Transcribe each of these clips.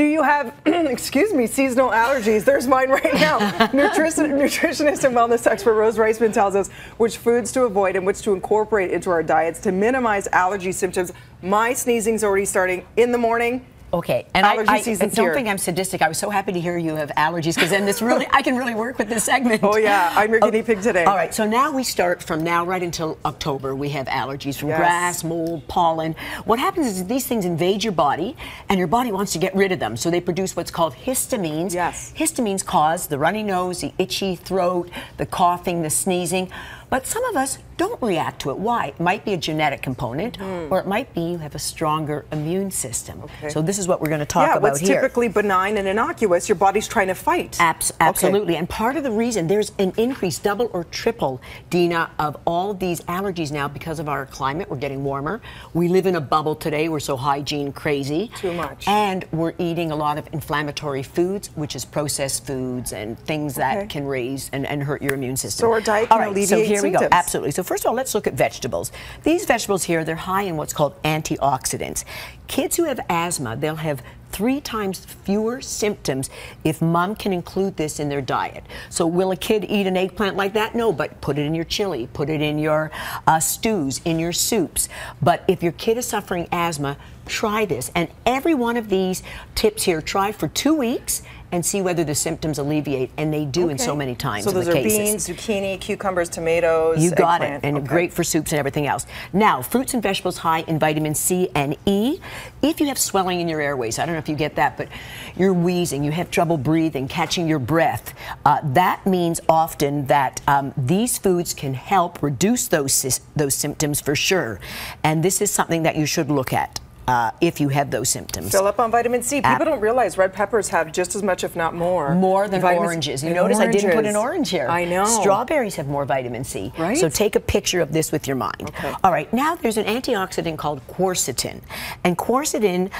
Do you have, excuse me, seasonal allergies? There's mine right now. Nutritionist and wellness expert Rose Reisman tells us which foods to avoid and which to incorporate into our diets to minimize allergy symptoms. My sneezing's already starting in the morning. Okay, and I don't think I'm sadistic. I was so happy to hear you have allergies, because then this really, I can really work with this segment. Oh yeah, I'm your guinea pig today. All right, so now we start from now right until October. We have allergies from grass, mold, pollen. What happens is these things invade your body, and your body wants to get rid of them. So they produce what's called histamines. Yes. Histamines cause the runny nose, the itchy throat, the coughing, the sneezing. But some of us don't react to it. Why? It might be a genetic component, or it might be you have a stronger immune system. Okay. So this is what we're going to talk about here. Yeah, what's typically benign and innocuous, your body's trying to fight. Absolutely. Okay. And part of the reason there's an increase, double or triple, Dina, of all these allergies now because of our climate. We're getting warmer. We live in a bubble today. We're so hygiene crazy. Too much. And we're eating a lot of inflammatory foods, which is processed foods and things that can raise and hurt your immune system. So our diet can alleviate. Here we go. Absolutely. So first of all, let's look at vegetables. These vegetables here, they're high in what's called antioxidants. Kids who have asthma, they'll have 3 times fewer symptoms if mom can include this in their diet. So will a kid eat an eggplant like that? No, but put it in your chili, put it in your stews, in your soups. But if your kid is suffering asthma, try this. And every one of these tips here, try for 2 weeks and see whether the symptoms alleviate, and they do in so many times. So those are beans, zucchini, cucumbers, tomatoes, you got it, and great for soups and everything else. Now, fruits and vegetables high in vitamin C and E. If you have swelling in your airways, I don't know if you get that, but you're wheezing, you have trouble breathing, catching your breath, that means often that these foods can help reduce those symptoms for sure. And this is something that you should look at. If you have those symptoms. Fill up on vitamin C. People don't realize red peppers have just as much, if not more. More than oranges. You notice I didn't put an orange here. I know. Strawberries have more vitamin C. Right? So take a picture of this with your mind. Okay. All right, now there's an antioxidant called quercetin. And quercetin,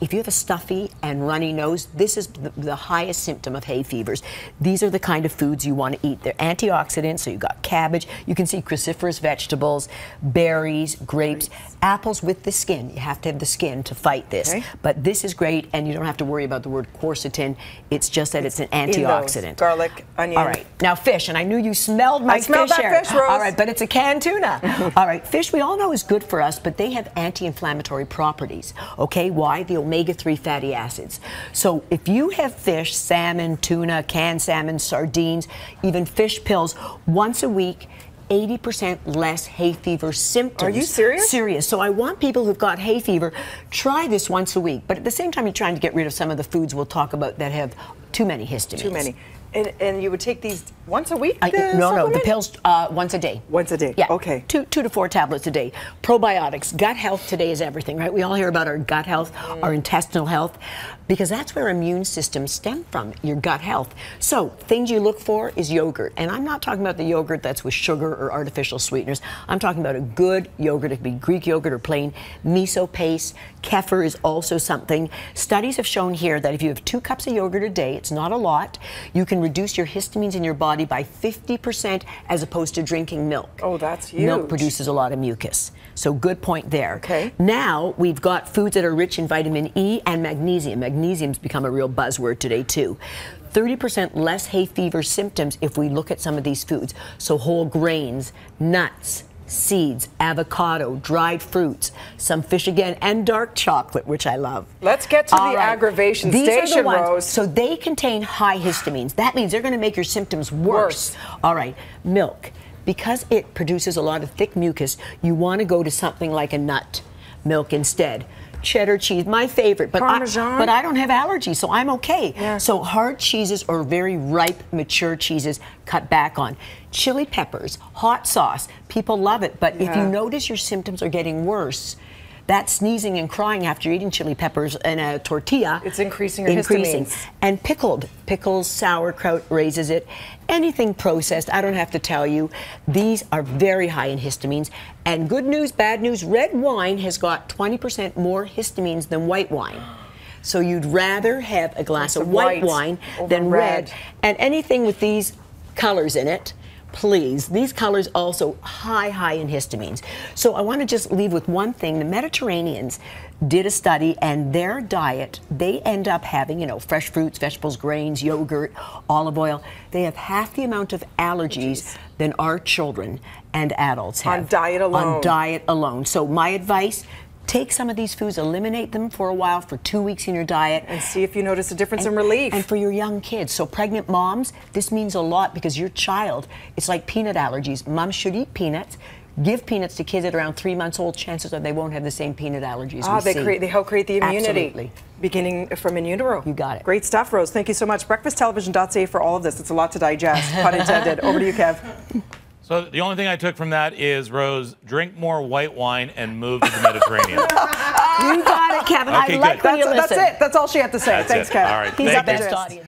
if you have a stuffy and runny nose, this is the highest symptom of hay fevers. These are the kind of foods you want to eat. They're antioxidants, so you've got cabbage. You can see cruciferous vegetables, berries, grapes, apples with the skin. You have to have the skin to fight this, but this is great, and you don't have to worry about the word quercetin. It's just that it's an antioxidant. Garlic, onion. All right, now fish, and I knew you smelled my fish. I smelled that fish, Rose. All right, but it's a canned tuna. All right, fish we all know is good for us, but they have anti-inflammatory properties. Okay, why? The omega-3 fatty acids. So if you have fish, salmon, tuna, canned salmon, sardines, even fish pills, once a week, 80% less hay fever symptoms. Are you serious? Serious. So I want people who've got hay fever, try this once a week. But at the same time, you're trying to get rid of some of the foods we'll talk about that have too many histamines. Too many. And you would take these once a week? No, the pills once a day. Once a day, yeah. Okay. Two to 4 tablets a day. Probiotics, gut health today is everything, right? We all hear about our gut health, our intestinal health, because that's where immune systems stem from, your gut health. So things you look for is yogurt. And I'm not talking about the yogurt that's with sugar or artificial sweeteners. I'm talking about a good yogurt. It could be Greek yogurt or plain. Miso paste, kefir is also something. Studies have shown here that if you have 2 cups of yogurt a day, it's not a lot, you can reduce your histamines in your body by 50% as opposed to drinking milk. Oh, that's huge. Milk produces a lot of mucus. So good point there. Okay. Now we've got foods that are rich in vitamin E and magnesium. Magnesium's become a real buzzword today too. 30% less hay fever symptoms if we look at some of these foods. So whole grains, nuts, seeds, avocado, dried fruits, some fish again, and dark chocolate, which I love. Let's get to the aggravation station, Rose. So they contain high histamines. That means they're going to make your symptoms worse. All right, milk. Because it produces a lot of thick mucus, you want to go to something like a nut milk instead. Cheddar cheese, my favorite, but I don't have allergies, so I'm okay. Yeah. So hard cheeses or very ripe, mature cheeses, cut back on. Chili peppers, hot sauce, people love it, but if you notice your symptoms are getting worse, that sneezing and crying after eating chili peppers and a tortilla, it's increasing your histamines. And pickles, sauerkraut raises it. Anything processed, I don't have to tell you, these are very high in histamines. And good news, bad news, red wine has got 20% more histamines than white wine. So you'd rather have a glass of white wine than red. And anything with these colors in it please. These colors also high in histamines. So I want to just leave with one thing. The Mediterraneans did a study, and their diet, they end up having, you know, fresh fruits, vegetables, grains, yogurt, olive oil. They have half the amount of allergies than our children and adults have. On diet alone. On diet alone. So my advice, take some of these foods, eliminate them for a while, for 2 weeks in your diet. And see if you notice a difference in relief. And for your young kids. So pregnant moms, this means a lot, because your child, it's like peanut allergies. Moms should eat peanuts. Give peanuts to kids at around 3 months old. Chances are they won't have the same peanut allergies. Ah, they help create the immunity. Absolutely. Beginning from in utero. You got it. Great stuff, Rose. Thank you so much. Breakfasttelevision.ca for all of this. It's a lot to digest. Pun intended. Over to you, Kev. So the only thing I took from that is, Rose, drink more white wine and move to the Mediterranean. You got it, Kevin. Okay, I like when you listen. That's it. That's all she had to say. Thanks, Kevin. All right. He's our best audience.